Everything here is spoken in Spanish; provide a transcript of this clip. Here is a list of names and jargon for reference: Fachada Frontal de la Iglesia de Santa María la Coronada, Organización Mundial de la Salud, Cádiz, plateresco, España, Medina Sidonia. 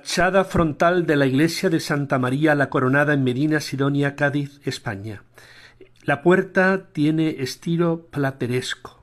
Fachada frontal de la Iglesia de Santa María la Coronada en Medina Sidonia, Cádiz, España. La puerta tiene estilo plateresco.